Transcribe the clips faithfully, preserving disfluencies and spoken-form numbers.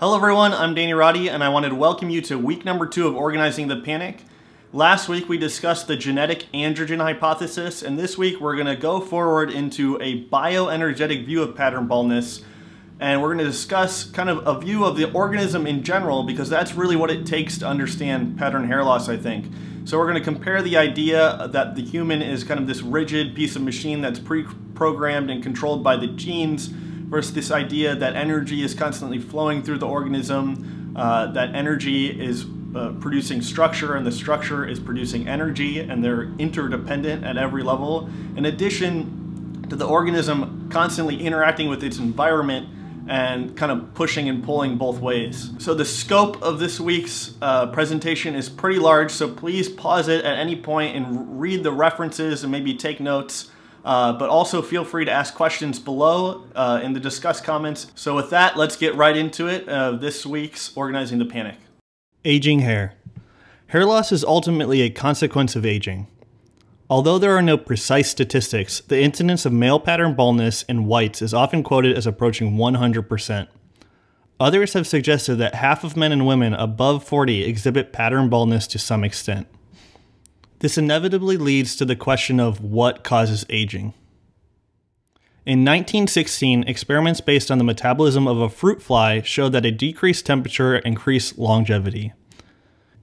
Hello everyone, I'm Danny Roddy and I wanted to welcome you to week number two of Organizing the Panic. Last week we discussed the genetic androgen hypothesis, and this week we're going to go forward into a bioenergetic view of pattern baldness, and we're going to discuss kind of a view of the organism in general, because that's really what it takes to understand pattern hair loss, I think. So we're going to compare the idea that the human is kind of this rigid piece of machine that's pre-programmed and controlled by the genes, versus this idea that energy is constantly flowing through the organism, uh, that energy is uh, producing structure and the structure is producing energy, and they're interdependent at every level. In addition to the organism constantly interacting with its environment and kind of pushing and pulling both ways. So the scope of this week's uh, presentation is pretty large, so please pause it at any point and read the references and maybe take notes. Uh, but also feel free to ask questions below uh, in the discuss comments. So with that, let's get right into it of uh, this week's Organizing the Panic. Aging hair. Hair loss is ultimately a consequence of aging. Although there are no precise statistics, the incidence of male pattern baldness in whites is often quoted as approaching one hundred percent. Others have suggested that half of men and women above forty exhibit pattern baldness to some extent. This inevitably leads to the question of what causes aging. In nineteen sixteen, experiments based on the metabolism of a fruit fly showed that a decreased temperature increased longevity.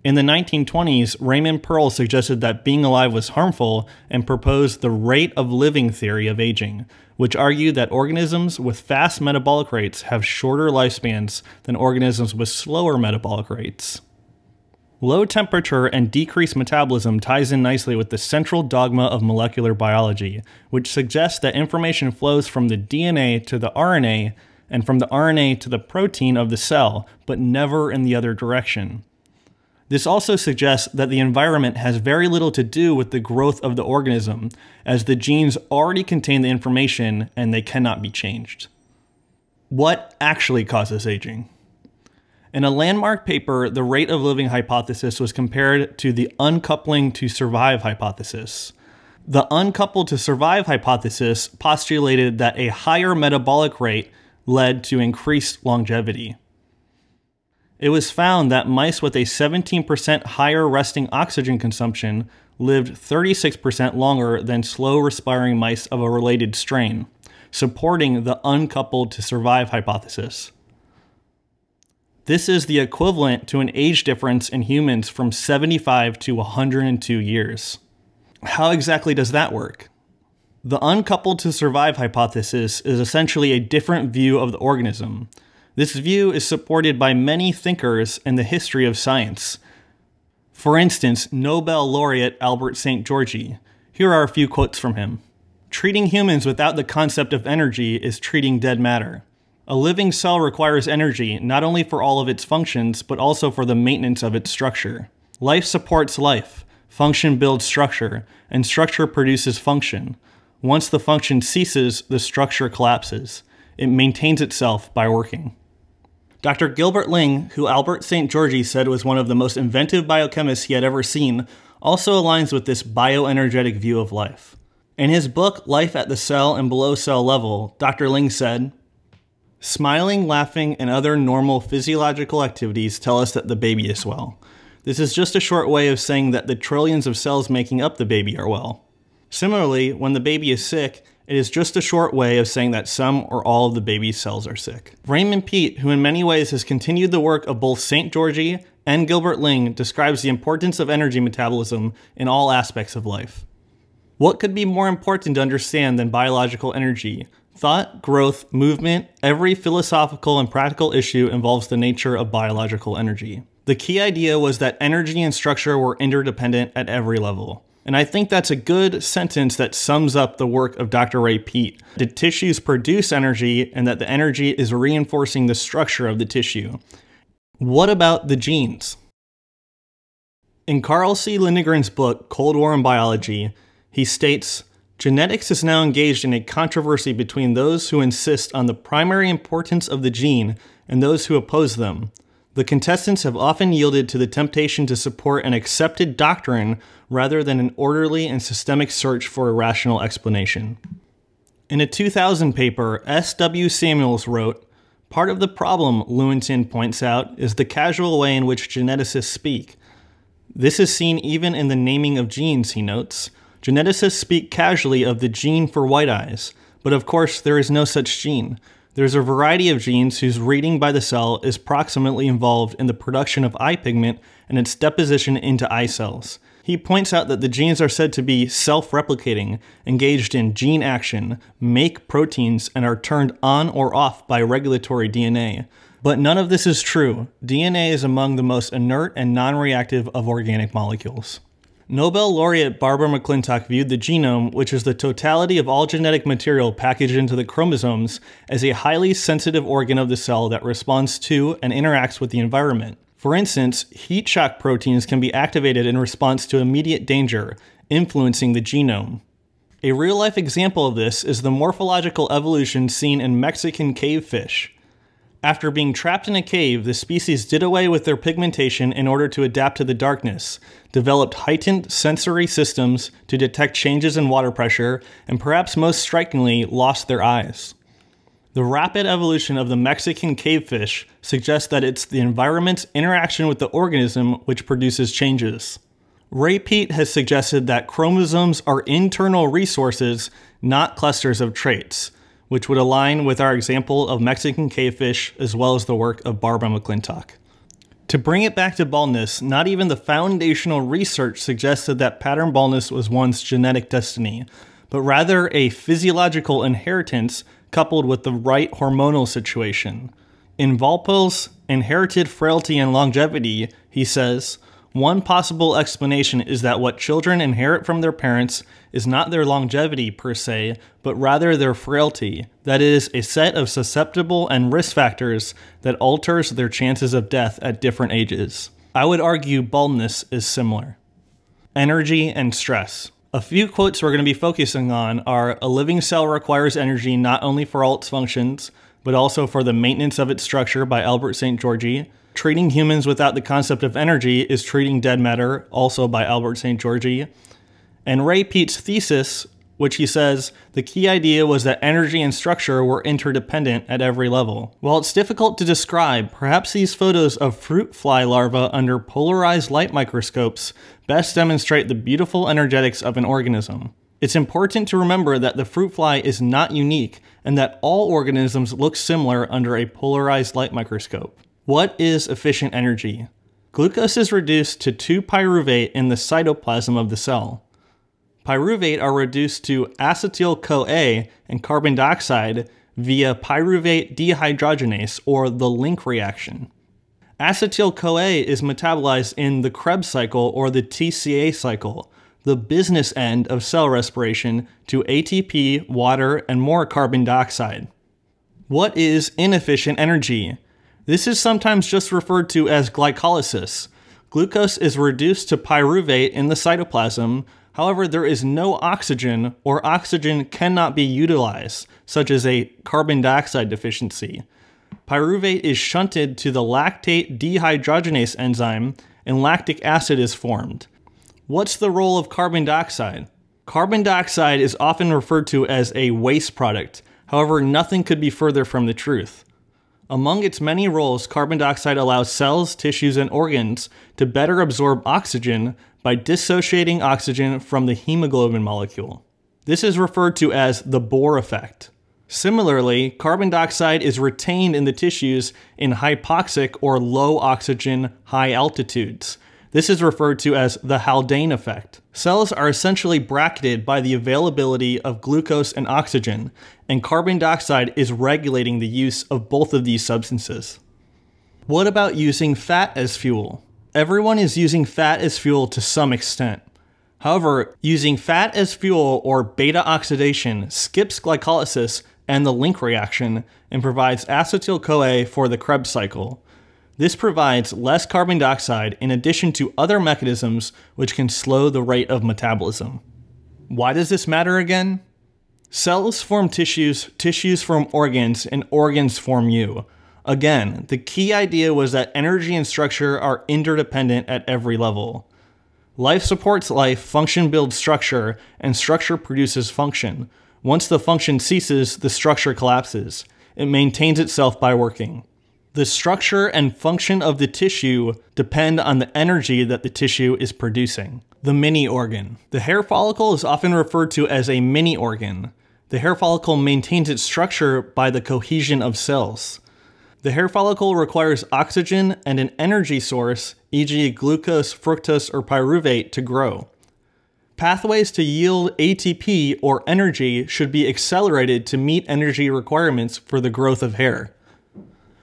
In the nineteen twenties, Raymond Pearl suggested that being alive was harmful and proposed the rate of living theory of aging, which argued that organisms with fast metabolic rates have shorter lifespans than organisms with slower metabolic rates. Low temperature and decreased metabolism ties in nicely with the central dogma of molecular biology, which suggests that information flows from the D N A to the R N A and from the R N A to the protein of the cell, but never in the other direction. This also suggests that the environment has very little to do with the growth of the organism, as the genes already contain the information and they cannot be changed. What actually causes aging? In a landmark paper, the rate of living hypothesis was compared to the uncoupling to survive hypothesis. The uncoupled to survive hypothesis postulated that a higher metabolic rate led to increased longevity. It was found that mice with a seventeen percent higher resting oxygen consumption lived thirty-six percent longer than slow respiring mice of a related strain, supporting the uncoupled to survive hypothesis. This is the equivalent to an age difference in humans from seventy-five to one hundred two years. How exactly does that work? The uncoupled to survive hypothesis is essentially a different view of the organism. This view is supported by many thinkers in the history of science. For instance, Nobel laureate Albert Szent-Györgyi. Here are a few quotes from him. "Treating humans without the concept of energy is treating dead matter. A living cell requires energy, not only for all of its functions, but also for the maintenance of its structure. Life supports life, function builds structure, and structure produces function. Once the function ceases, the structure collapses. It maintains itself by working." Doctor Gilbert Ling, who Albert Szent-Györgyi said was one of the most inventive biochemists he had ever seen, also aligns with this bioenergetic view of life. In his book, Life at the Cell and Below Cell Level, Doctor Ling said, "Smiling, laughing, and other normal physiological activities tell us that the baby is well. This is just a short way of saying that the trillions of cells making up the baby are well. Similarly, when the baby is sick, it is just a short way of saying that some or all of the baby's cells are sick." Raymond Peat, who in many ways has continued the work of both Szent-Györgyi and Gilbert Ling, describes the importance of energy metabolism in all aspects of life. What could be more important to understand than biological energy? Thought, growth, movement, every philosophical and practical issue involves the nature of biological energy. The key idea was that energy and structure were interdependent at every level. And I think that's a good sentence that sums up the work of Doctor Ray Peat. The tissues produce energy, and that the energy is reinforcing the structure of the tissue. What about the genes? In Carl C. Lindegren's book, Cold War in Biology, he states, "Genetics is now engaged in a controversy between those who insist on the primary importance of the gene and those who oppose them. The contestants have often yielded to the temptation to support an accepted doctrine rather than an orderly and systemic search for a rational explanation." In a two thousand paper, S W Samuels wrote, Part of the problem, Lewontin points out, is the casual way in which geneticists speak. This is seen even in the naming of genes, he notes. Geneticists speak casually of the gene for white eyes, but of course there is no such gene. There's a variety of genes whose reading by the cell is proximately involved in the production of eye pigment and its deposition into eye cells. He points out that the genes are said to be self-replicating, engaged in gene action, make proteins, and are turned on or off by regulatory D N A. But none of this is true. D N A is among the most inert and non-reactive of organic molecules. Nobel laureate Barbara McClintock viewed the genome, which is the totality of all genetic material packaged into the chromosomes, as a highly sensitive organ of the cell that responds to and interacts with the environment. For instance, heat shock proteins can be activated in response to immediate danger, influencing the genome. A real-life example of this is the morphological evolution seen in Mexican cave fish. After being trapped in a cave, the species did away with their pigmentation in order to adapt to the darkness, developed heightened sensory systems to detect changes in water pressure, and perhaps most strikingly, lost their eyes. The rapid evolution of the Mexican cavefish suggests that it's the environment's interaction with the organism which produces changes. Ray Peat has suggested that chromosomes are internal resources, not clusters of traits, which would align with our example of Mexican cavefish as well as the work of Barbara McClintock. To bring it back to baldness, not even the foundational research suggested that pattern baldness was one's genetic destiny, but rather a physiological inheritance coupled with the right hormonal situation. In Walpole's Inherited Frailty and Longevity, he says, one possible explanation is that what children inherit from their parents is not their longevity per se, but rather their frailty, that is, a set of susceptible and risk factors that alters their chances of death at different ages. I would argue baldness is similar. Energy and stress. A few quotes we're going to be focusing on are, a living cell requires energy not only for all its functions, but also for the maintenance of its structure by Albert Szent-Györgyi. Treating humans without the concept of energy is treating dead matter, also by Albert Szent-Györgyi. And Ray Peat's thesis, which he says, the key idea was that energy and structure were interdependent at every level. While it's difficult to describe, perhaps these photos of fruit fly larvae under polarized light microscopes best demonstrate the beautiful energetics of an organism. It's important to remember that the fruit fly is not unique and that all organisms look similar under a polarized light microscope. What is efficient energy? Glucose is reduced to two pyruvate in the cytoplasm of the cell. Pyruvate are reduced to acetyl-CoA and carbon dioxide via pyruvate dehydrogenase, or the Link reaction. Acetyl-CoA is metabolized in the Krebs cycle, or the T C A cycle, the business end of cell respiration, to A T P, water, and more carbon dioxide. What is inefficient energy? This is sometimes just referred to as glycolysis. Glucose is reduced to pyruvate in the cytoplasm. However, there is no oxygen, or oxygen cannot be utilized, such as a carbon dioxide deficiency. Pyruvate is shunted to the lactate dehydrogenase enzyme, and lactic acid is formed. What's the role of carbon dioxide? Carbon dioxide is often referred to as a waste product. However, nothing could be further from the truth. Among its many roles, carbon dioxide allows cells, tissues, and organs to better absorb oxygen by dissociating oxygen from the hemoglobin molecule. This is referred to as the Bohr effect. Similarly, carbon dioxide is retained in the tissues in hypoxic or low oxygen, high altitudes. This is referred to as the Haldane effect. Cells are essentially bracketed by the availability of glucose and oxygen, and carbon dioxide is regulating the use of both of these substances. What about using fat as fuel? Everyone is using fat as fuel to some extent. However, using fat as fuel, or beta oxidation, skips glycolysis and the Link reaction and provides acetyl-CoA for the Krebs cycle. This provides less carbon dioxide in addition to other mechanisms which can slow the rate of metabolism. Why does this matter again? Cells form tissues, tissues form organs, and organs form you. Again, the key idea was that energy and structure are interdependent at every level. Life supports life, function builds structure, and structure produces function. Once the function ceases, the structure collapses. It maintains itself by working. The structure and function of the tissue depend on the energy that the tissue is producing. The mini organ. The hair follicle is often referred to as a mini organ. The hair follicle maintains its structure by the cohesion of cells. The hair follicle requires oxygen and an energy source, for example glucose, fructose, or pyruvate, to grow. Pathways to yield A T P or energy should be accelerated to meet energy requirements for the growth of hair.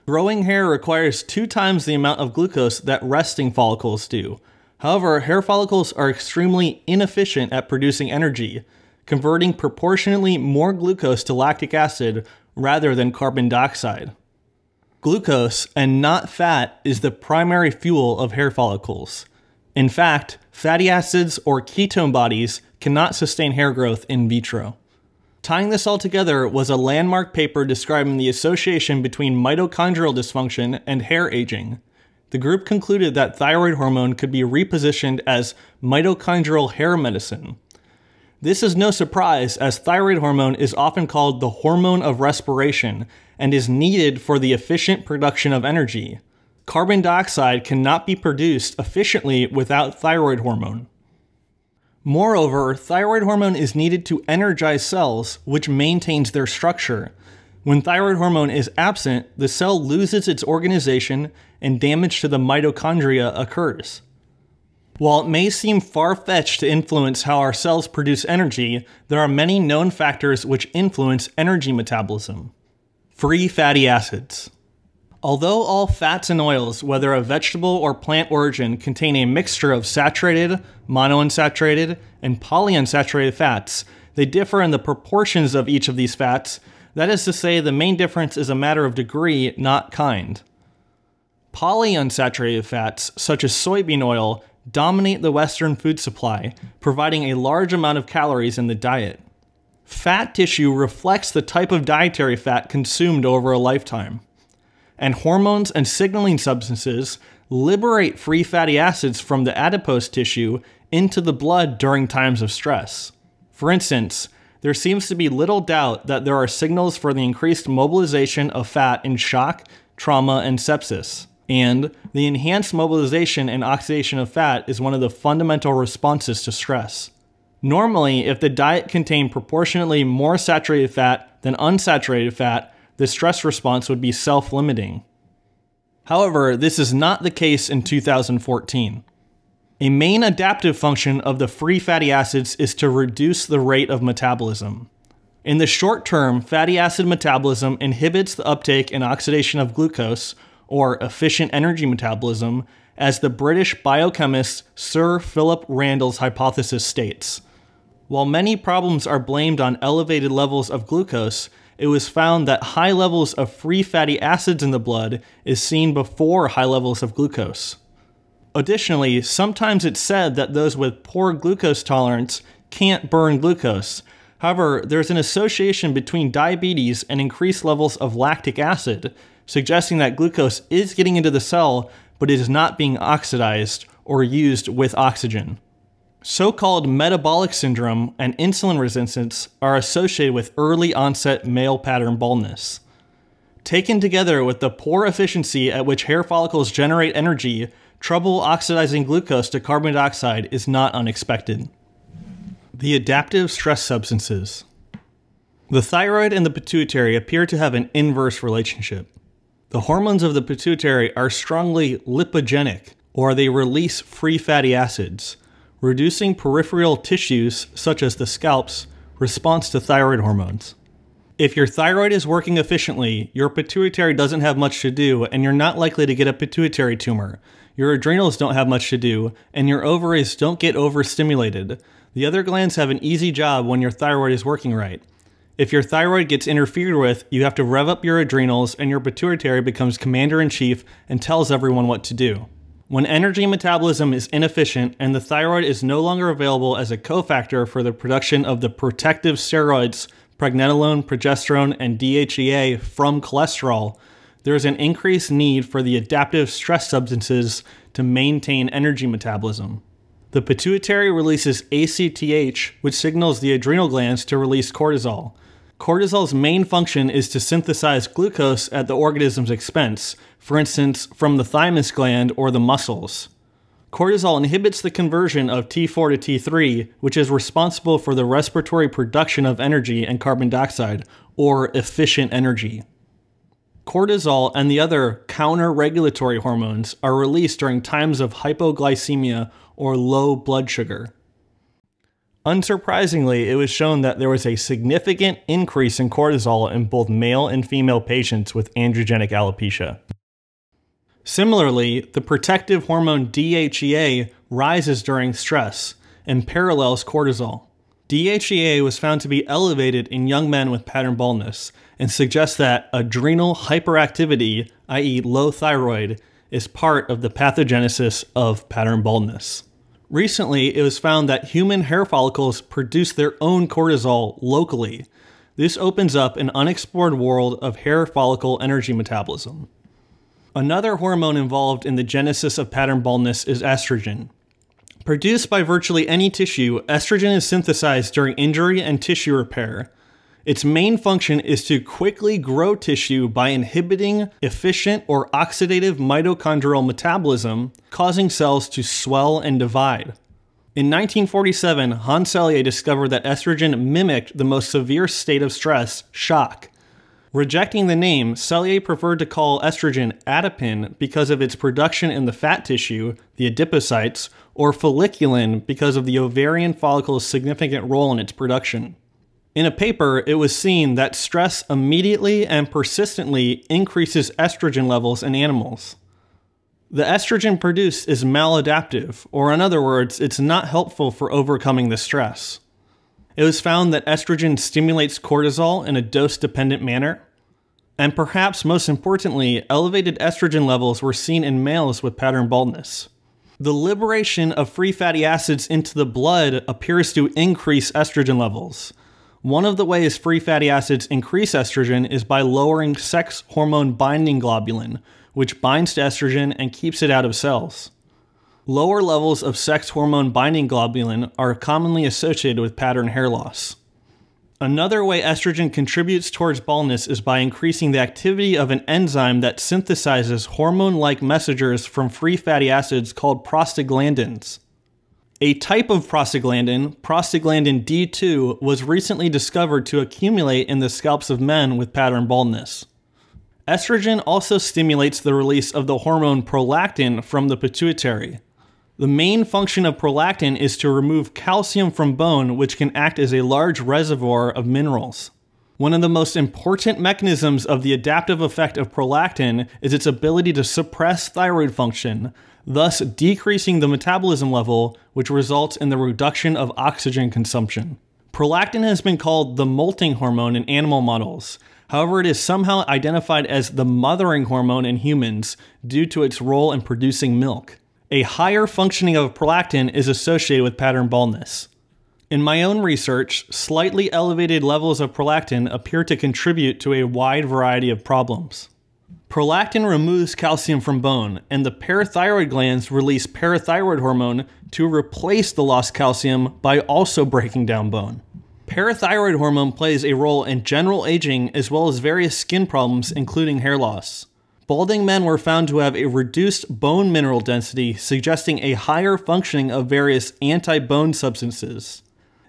Growing hair requires two times the amount of glucose that resting follicles do. However, hair follicles are extremely inefficient at producing energy, converting proportionately more glucose to lactic acid rather than carbon dioxide. Glucose, and not fat, is the primary fuel of hair follicles. In fact, fatty acids or ketone bodies cannot sustain hair growth in vitro. Tying this all together was a landmark paper describing the association between mitochondrial dysfunction and hair aging. The group concluded that thyroid hormone could be repositioned as mitochondrial hair medicine. This is no surprise, as thyroid hormone is often called the hormone of respiration and is needed for the efficient production of energy. Carbon dioxide cannot be produced efficiently without thyroid hormone. Moreover, thyroid hormone is needed to energize cells, which maintains their structure. When thyroid hormone is absent, the cell loses its organization and damage to the mitochondria occurs. While it may seem far-fetched to influence how our cells produce energy, there are many known factors which influence energy metabolism. Free fatty acids. Although all fats and oils, whether of vegetable or plant origin, contain a mixture of saturated, monounsaturated, and polyunsaturated fats, they differ in the proportions of each of these fats. That is to say, the main difference is a matter of degree, not kind. Polyunsaturated fats, such as soybean oil, dominate the Western food supply, providing a large amount of calories in the diet. Fat tissue reflects the type of dietary fat consumed over a lifetime. And hormones and signaling substances liberate free fatty acids from the adipose tissue into the blood during times of stress. For instance, there seems to be little doubt that there are signals for the increased mobilization of fat in shock, trauma, and sepsis. And the enhanced mobilization and oxidation of fat is one of the fundamental responses to stress. Normally, if the diet contained proportionately more saturated fat than unsaturated fat, the stress response would be self-limiting. However, this is not the case in two thousand fourteen. A main adaptive function of the free fatty acids is to reduce the rate of metabolism. In the short term, fatty acid metabolism inhibits the uptake and oxidation of glucose, or efficient energy metabolism, as the British biochemist Sir Philip Randall's hypothesis states. While many problems are blamed on elevated levels of glucose, it was found that high levels of free fatty acids in the blood is seen before high levels of glucose. Additionally, sometimes it's said that those with poor glucose tolerance can't burn glucose. However, there's an association between diabetes and increased levels of lactic acid, suggesting that glucose is getting into the cell, but it is not being oxidized or used with oxygen. So-called metabolic syndrome and insulin resistance are associated with early onset male pattern baldness. Taken together with the poor efficiency at which hair follicles generate energy, trouble oxidizing glucose to carbon dioxide is not unexpected. The adaptive stress substances. The thyroid and the pituitary appear to have an inverse relationship. The hormones of the pituitary are strongly lipogenic, or they release free fatty acids, reducing peripheral tissues, such as the scalp's, response to thyroid hormones. If your thyroid is working efficiently, your pituitary doesn't have much to do, and you're not likely to get a pituitary tumor. Your adrenals don't have much to do, and your ovaries don't get overstimulated. The other glands have an easy job when your thyroid is working right. If your thyroid gets interfered with, you have to rev up your adrenals, and your pituitary becomes commander-in-chief and tells everyone what to do. When energy metabolism is inefficient and the thyroid is no longer available as a cofactor for the production of the protective steroids pregnenolone, progesterone, and D H E A from cholesterol, there is an increased need for the adaptive stress substances to maintain energy metabolism. The pituitary releases A C T H, which signals the adrenal glands to release cortisol. Cortisol's main function is to synthesize glucose at the organism's expense, for instance, from the thymus gland or the muscles. Cortisol inhibits the conversion of T four to T three, which is responsible for the respiratory production of energy and carbon dioxide, or efficient energy. Cortisol and the other counter-regulatory hormones are released during times of hypoglycemia or low blood sugar. Unsurprisingly, it was shown that there was a significant increase in cortisol in both male and female patients with androgenic alopecia. Similarly, the protective hormone D H E A rises during stress and parallels cortisol. D H E A was found to be elevated in young men with pattern baldness and suggests that adrenal hyperactivity, that is low thyroid, is part of the pathogenesis of pattern baldness. Recently, it was found that human hair follicles produce their own cortisol locally. This opens up an unexplored world of hair follicle energy metabolism. Another hormone involved in the genesis of pattern baldness is estrogen. Produced by virtually any tissue, estrogen is synthesized during injury and tissue repair. Its main function is to quickly grow tissue by inhibiting efficient or oxidative mitochondrial metabolism, causing cells to swell and divide. In nineteen forty-seven, Hans Selye discovered that estrogen mimicked the most severe state of stress, shock. Rejecting the name, Selye preferred to call estrogen adipin because of its production in the fat tissue, the adipocytes, or folliculin because of the ovarian follicle's significant role in its production. In a paper, it was seen that stress immediately and persistently increases estrogen levels in animals. The estrogen produced is maladaptive, or in other words, it's not helpful for overcoming the stress. It was found that estrogen stimulates cortisol in a dose-dependent manner. And perhaps most importantly, elevated estrogen levels were seen in males with pattern baldness. The liberation of free fatty acids into the blood appears to increase estrogen levels. One of the ways free fatty acids increase estrogen is by lowering sex hormone binding globulin, which binds to estrogen and keeps it out of cells. Lower levels of sex hormone binding globulin are commonly associated with pattern hair loss. Another way estrogen contributes towards baldness is by increasing the activity of an enzyme that synthesizes hormone-like messengers from free fatty acids called prostaglandins. A type of prostaglandin, prostaglandin D two, was recently discovered to accumulate in the scalps of men with pattern baldness. Estrogen also stimulates the release of the hormone prolactin from the pituitary. The main function of prolactin is to remove calcium from bone, which can act as a large reservoir of minerals. One of the most important mechanisms of the adaptive effect of prolactin is its ability to suppress thyroid function, thus decreasing the metabolism level, which results in the reduction of oxygen consumption. Prolactin has been called the molting hormone in animal models. However, it is somehow identified as the mothering hormone in humans due to its role in producing milk. A higher functioning of prolactin is associated with pattern baldness. In my own research, slightly elevated levels of prolactin appear to contribute to a wide variety of problems. Prolactin removes calcium from bone, and the parathyroid glands release parathyroid hormone to replace the lost calcium by also breaking down bone. Parathyroid hormone plays a role in general aging as well as various skin problems, including hair loss. Balding men were found to have a reduced bone mineral density, suggesting a higher functioning of various anti-bone substances.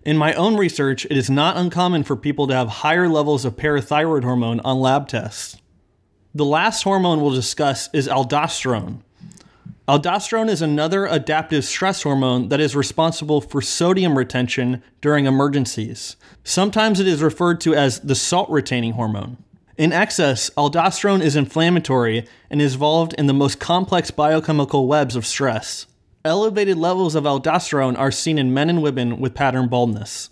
In my own research, it is not uncommon for people to have higher levels of parathyroid hormone on lab tests. The last hormone we'll discuss is aldosterone. Aldosterone is another adaptive stress hormone that is responsible for sodium retention during emergencies. Sometimes it is referred to as the salt-retaining hormone. In excess, aldosterone is inflammatory and is involved in the most complex biochemical webs of stress. Elevated levels of aldosterone are seen in men and women with pattern baldness.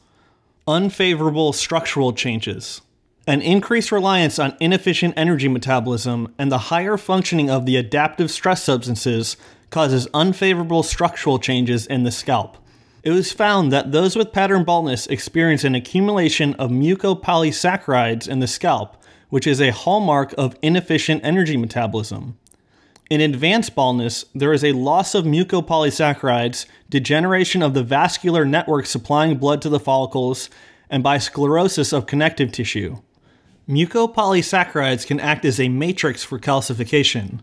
Unfavorable structural changes. An increased reliance on inefficient energy metabolism and the higher functioning of the adaptive stress substances causes unfavorable structural changes in the scalp. It was found that those with pattern baldness experience an accumulation of mucopolysaccharides in the scalp, which is a hallmark of inefficient energy metabolism. In advanced baldness, there is a loss of mucopolysaccharides, degeneration of the vascular network supplying blood to the follicles, and by sclerosis of connective tissue. Mucopolysaccharides can act as a matrix for calcification.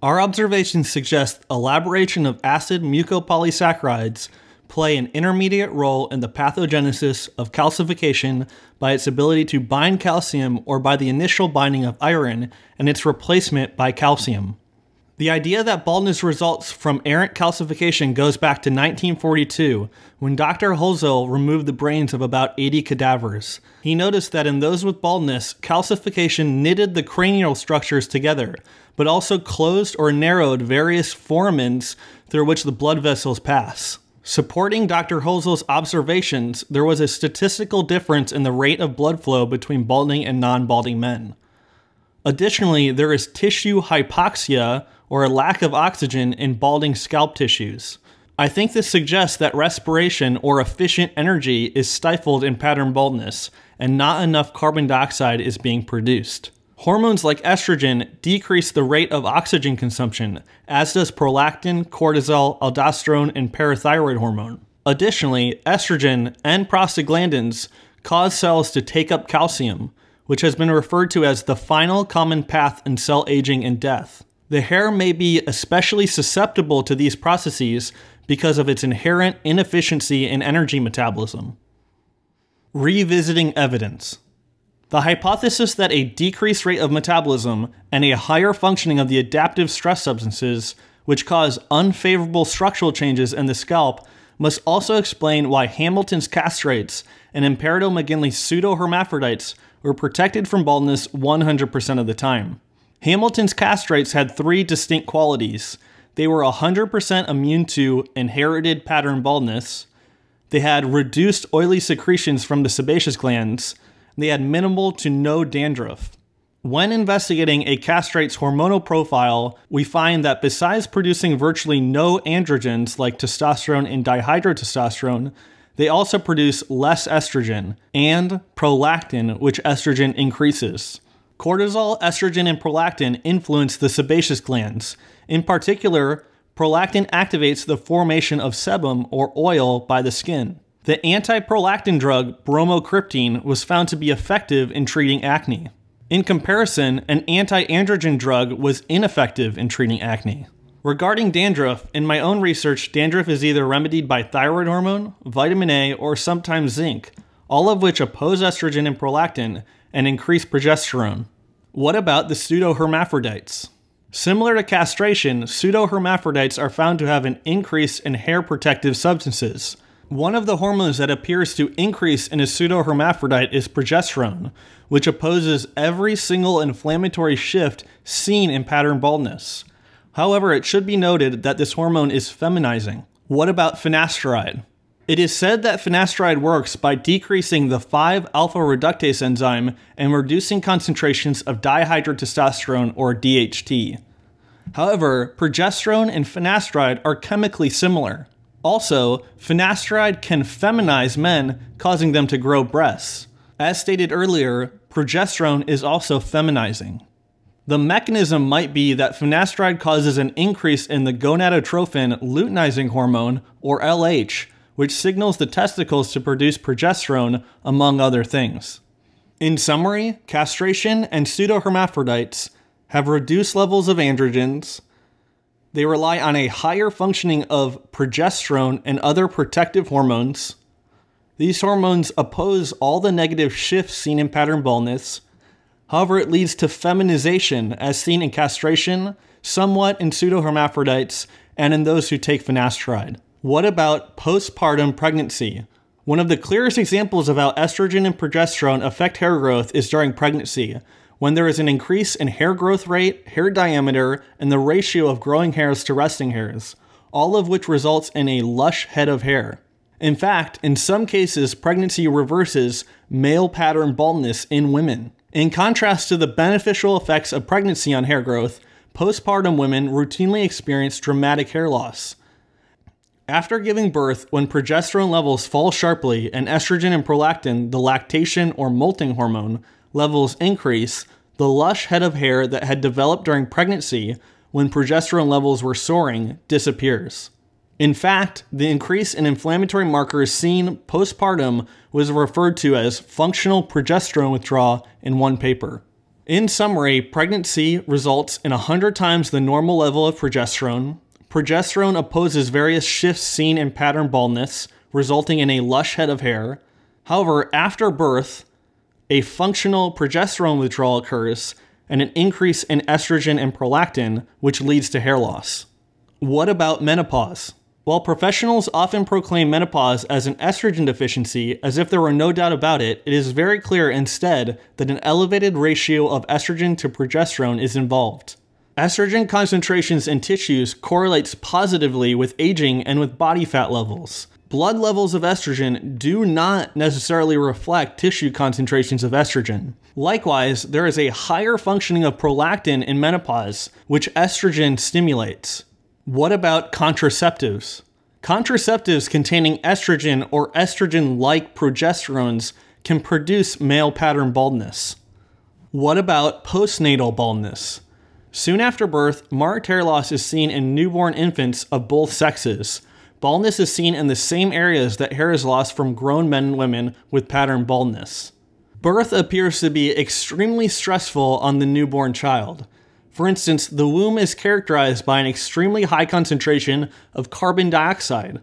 Our observations suggest elaboration of acid mucopolysaccharides play an intermediate role in the pathogenesis of calcification by its ability to bind calcium or by the initial binding of iron and its replacement by calcium. The idea that baldness results from errant calcification goes back to nineteen forty-two, when Doctor Holzel removed the brains of about eighty cadavers. He noticed that in those with baldness, calcification knitted the cranial structures together, but also closed or narrowed various foramina through which the blood vessels pass. Supporting Doctor Holzel's observations, there was a statistical difference in the rate of blood flow between balding and non-balding men. Additionally, there is tissue hypoxia, or a lack of oxygen, in balding scalp tissues. I think this suggests that respiration or efficient energy is stifled in pattern baldness, and not enough carbon dioxide is being produced. Hormones like estrogen decrease the rate of oxygen consumption, as does prolactin, cortisol, aldosterone, and parathyroid hormone. Additionally, estrogen and prostaglandins cause cells to take up calcium, which has been referred to as the final common path in cell aging and death. The hair may be especially susceptible to these processes because of its inherent inefficiency in energy metabolism. Revisiting evidence. The hypothesis that a decreased rate of metabolism and a higher functioning of the adaptive stress substances, which cause unfavorable structural changes in the scalp, must also explain why Hamilton's castrates and Imperado-McGinley's pseudohermaphrodites were protected from baldness one hundred percent of the time. Hamilton's castrates had three distinct qualities. They were one hundred percent immune to inherited pattern baldness, they had reduced oily secretions from the sebaceous glands, they had minimal to no dandruff. When investigating a castrate's hormonal profile, we find that besides producing virtually no androgens like testosterone and dihydrotestosterone, they also produce less estrogen and prolactin, which estrogen increases. Cortisol, estrogen, and prolactin influence the sebaceous glands. In particular, prolactin activates the formation of sebum or oil by the skin. The anti-prolactin drug bromocryptine was found to be effective in treating acne. In comparison, an anti-androgen drug was ineffective in treating acne. Regarding dandruff, in my own research, dandruff is either remedied by thyroid hormone, vitamin A, or sometimes zinc, all of which oppose estrogen and prolactin and increase progesterone. What about the pseudohermaphrodites? Similar to castration, pseudohermaphrodites are found to have an increase in hair protective substances. One of the hormones that appears to increase in a pseudohermaphrodite is progesterone, which opposes every single inflammatory shift seen in pattern baldness. However, it should be noted that this hormone is feminizing. What about finasteride? It is said that finasteride works by decreasing the five alpha reductase enzyme and reducing concentrations of dihydrotestosterone, or D H T. However, progesterone and finasteride are chemically similar. Also, finasteride can feminize men, causing them to grow breasts. As stated earlier, progesterone is also feminizing. The mechanism might be that finasteride causes an increase in the gonadotrophin luteinizing hormone, or L H, which signals the testicles to produce progesterone, among other things. In summary, castration and pseudohermaphrodites have reduced levels of androgens, they rely on a higher functioning of progesterone and other protective hormones, these hormones oppose all the negative shifts seen in pattern baldness. However, it leads to feminization, as seen in castration, somewhat in pseudohermaphrodites, and in those who take finasteride. What about postpartum pregnancy? One of the clearest examples of how estrogen and progesterone affect hair growth is during pregnancy, when there is an increase in hair growth rate, hair diameter, and the ratio of growing hairs to resting hairs, all of which results in a lush head of hair. In fact, in some cases, pregnancy reverses male pattern baldness in women. In contrast to the beneficial effects of pregnancy on hair growth, postpartum women routinely experience dramatic hair loss. After giving birth, when progesterone levels fall sharply and estrogen and prolactin, the lactation or molting hormone, levels increase, the lush head of hair that had developed during pregnancy when progesterone levels were soaring disappears. In fact, the increase in inflammatory markers seen postpartum was referred to as functional progesterone withdrawal in one paper. In summary, pregnancy results in one hundred times the normal level of progesterone. Progesterone opposes various shifts seen in pattern baldness, resulting in a lush head of hair. However, after birth, a functional progesterone withdrawal occurs and an increase in estrogen and prolactin, which leads to hair loss. What about menopause? While professionals often proclaim menopause as an estrogen deficiency, as if there were no doubt about it, it is very clear instead that an elevated ratio of estrogen to progesterone is involved. Estrogen concentrations in tissues correlates positively with aging and with body fat levels. Blood levels of estrogen do not necessarily reflect tissue concentrations of estrogen. Likewise, there is a higher functioning of prolactin in menopause, which estrogen stimulates. What about contraceptives? Contraceptives containing estrogen or estrogen-like progesterones can produce male pattern baldness. What about postnatal baldness? Soon after birth, marked hair loss is seen in newborn infants of both sexes. Baldness is seen in the same areas that hair is lost from grown men and women with pattern baldness. Birth appears to be extremely stressful on the newborn child. For instance, the womb is characterized by an extremely high concentration of carbon dioxide.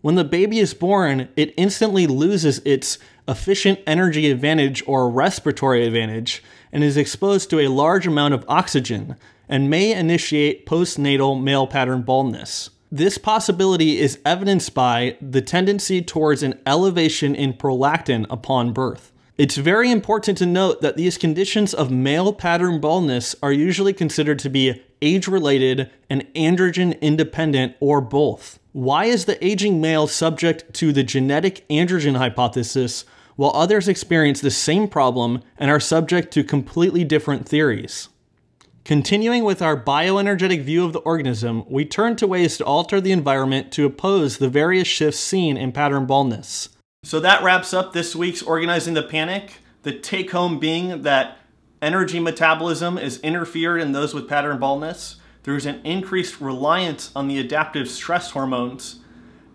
When the baby is born, it instantly loses its efficient energy advantage or respiratory advantage and is exposed to a large amount of oxygen and may initiate postnatal male pattern baldness. This possibility is evidenced by the tendency towards an elevation in prolactin upon birth. It's very important to note that these conditions of male pattern baldness are usually considered to be age-related and androgen-independent or both. Why is the aging male subject to the genetic androgen hypothesis while others experience the same problem and are subject to completely different theories? Continuing with our bioenergetic view of the organism, we turn to ways to alter the environment to oppose the various shifts seen in pattern baldness. So that wraps up this week's Organizing the Panic, the take-home being that energy metabolism is interfered in those with pattern baldness, there's an increased reliance on the adaptive stress hormones,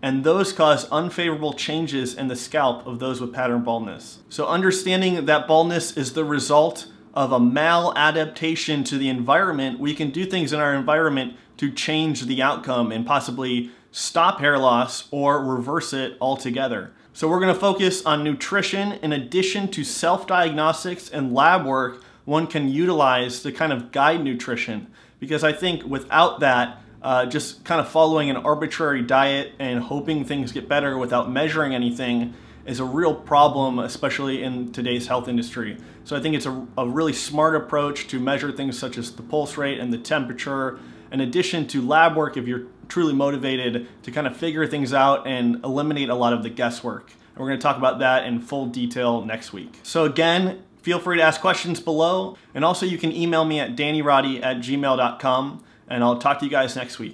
and those cause unfavorable changes in the scalp of those with pattern baldness. So understanding that baldness is the result of a maladaptation to the environment, we can do things in our environment to change the outcome and possibly stop hair loss or reverse it altogether. So we're going to focus on nutrition. In addition to self-diagnostics and lab work, one can utilize to kind of guide nutrition, because I think without that, uh, just kind of following an arbitrary diet and hoping things get better without measuring anything is a real problem, especially in today's health industry. So I think it's a, a really smart approach to measure things such as the pulse rate and the temperature. In addition to lab work, if you're truly motivated to kind of figure things out and eliminate a lot of the guesswork. And we're going to talk about that in full detail next week. So again, feel free to ask questions below. And also you can email me at dannyroddy at gmail dot com, and I'll talk to you guys next week.